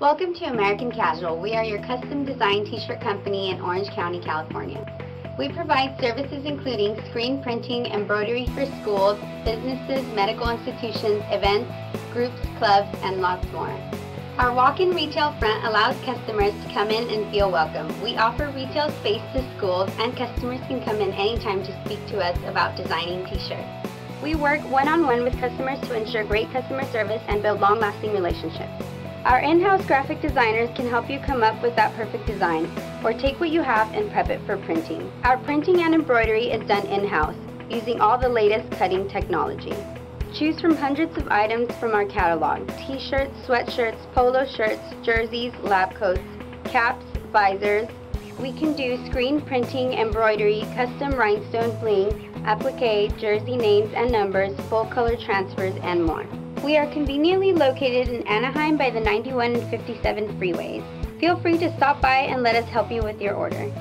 Welcome to American Casual. We are your custom design t-shirt company in Orange County, California. We provide services including screen printing, embroidery for schools, businesses, medical institutions, events, groups, clubs, and lots more. Our walk-in retail front allows customers to come in and feel welcome. We offer retail space to schools, and customers can come in anytime to speak to us about designing t-shirts. We work one-on-one with customers to ensure great customer service and build long-lasting relationships. Our in-house graphic designers can help you come up with that perfect design, or take what you have and prep it for printing. Our printing and embroidery is done in-house, using all the latest cutting technology. Choose from hundreds of items from our catalog: t-shirts, sweatshirts, polo shirts, jerseys, lab coats, caps, visors. We can do screen printing, embroidery, custom rhinestone bling, applique, jersey names and numbers, full color transfers, and more. We are conveniently located in Anaheim by the 91 and 57 freeways. Feel free to stop by and let us help you with your order.